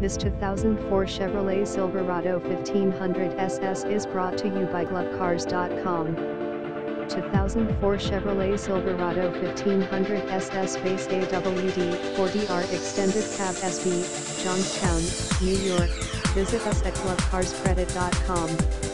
This 2004 Chevrolet Silverado 1500 SS is brought to you by glovecars.com. 2004 Chevrolet Silverado 1500 SS Base AWD 4DR Extended Cab SV, Johnstown, New York. Visit us at glovecarscredit.com.